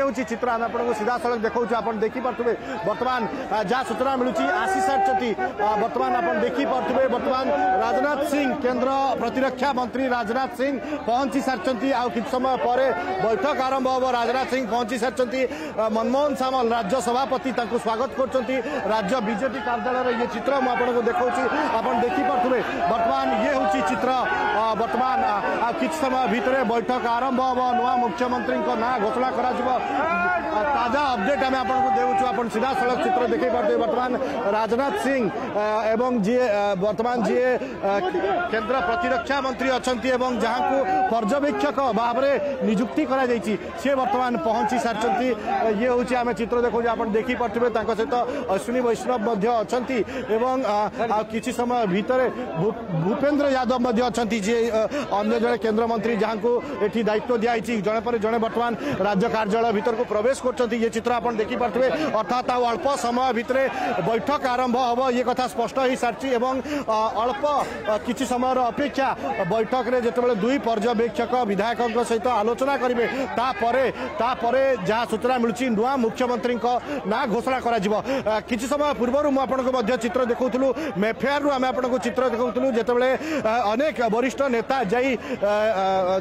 चित्र आम आपको सीधा सड़क देखा आप देखिपे बर्तमान जहाँ सूचना मिलूँ आशी सारी बर्तमान आप देखिपे बर्तमान राजनाथ सिंह केंद्र प्रतिरक्षा मंत्री राजनाथ सिंह पहुंची सारी आउ कि समय पर बैठक आरंभ हम राजनाथ सिंह पहुंची सारी मनमोहन सामल राज्य सभापति स्वागत कर राज्य बीजेपी कार्यालय ये चित्र मुझे देखा आप देखिपे बर्तमान ये हूँ चित्र बर्तमान आ कि समय भितर बैठक आरंभ हम नवा मुख्यमंत्री ना घोषणा कर ताजा अपडेट आम आपको देवचु आप सीधा सड़क चित्र देख पारे बर्तमान राजनाथ सिंह एवं जी बर्तमान जी केंद्र प्रतिरक्षा मंत्री अच्छा जहाँ को पर्यवेक्षक भाव में नियुक्ति करा सी बर्तमान पहुंची सारी ये हूँ आम चित्र देखो आप देखिपे सहित अश्विनी वैष्णव अच्छा एवं किसी समय भितर भूपेन्द्र यादव अच्छा जी अन्य जड़े केन्द्रमंत्री जहाँ को ये दायित्व दिखाई जड़े पर जड़े बर्तमान राज्य कार्यालय भीतर को प्रवेश करते ये चित्र आप देखिपे अर्थात अल्प समय भितर बैठक आरंभ हम ये कथा स्पष्ट हो सारी अल्प किसी समय अपेक्षा बैठक में जिते दुई पर्यवेक्षक विधायक सहित आलोचना करेंगे जहाँ सूचना मिलूँ नूआ मुख्यमंत्री ना घोषणा कर समय पूर्व मुझे चित्र देखा मेफेयर आम आपको चित्र देखा जितेबले अनेक वरिष्ठ नेता जा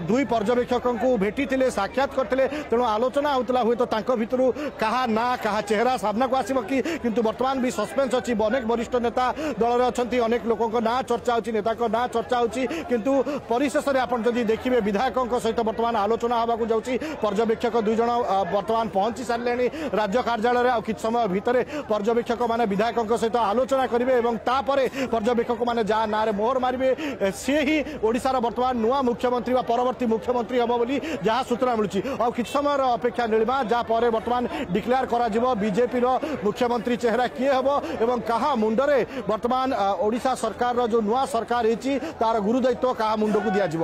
दुई पर्यवेक्षक को भेटी साक्षात करते तेणु आलोचना हुए तो तांको भितरू कहा ना कहा चेहरा सामना को आसब किंतु बर्तमान भी सस्पेन्स अच्छी अनेक वरिष्ठ नेता दल अनेक लोक ना चर्चा होची नेता को ना चर्चा होची किंतु परिशेष में देखिए विधायकों सहित बर्तमान आलोचना होगा जाऊँगी पर्यवेक्षक दुई जन बर्तमान पहुंची सारे राज्य कार्यालय आ कि समय भितर पर्यवेक्षक मैंने विधायकों सहित आलोचना करेंगे और तापर पर्यवेक्षक मैंने जहाँ ना मोहर मारे सी ही ओडार बर्तमान नुआ मुख्यमंत्री परवर्ती मुख्यमंत्री हम बोली जहाँ सूचना मिलूँ आ कि समय अपेक्षा मिलवा जहाँपर बर्तमान डिक्लेयर कर बीजेपी रो मुख्यमंत्री चेहरा किए हे और क्या मुंडरे बर्तमान ओडिशा सरकार रो जो नुआ सरकार होती तार गुरुदायित्व क्या मुंड को दिज्व।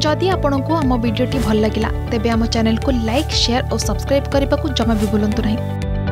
जदि आपण को आम भिडी भल लगा तेब चैनल को लाइक शेयर और सब्सक्राइब करने को जमा भी बुलां नहीं।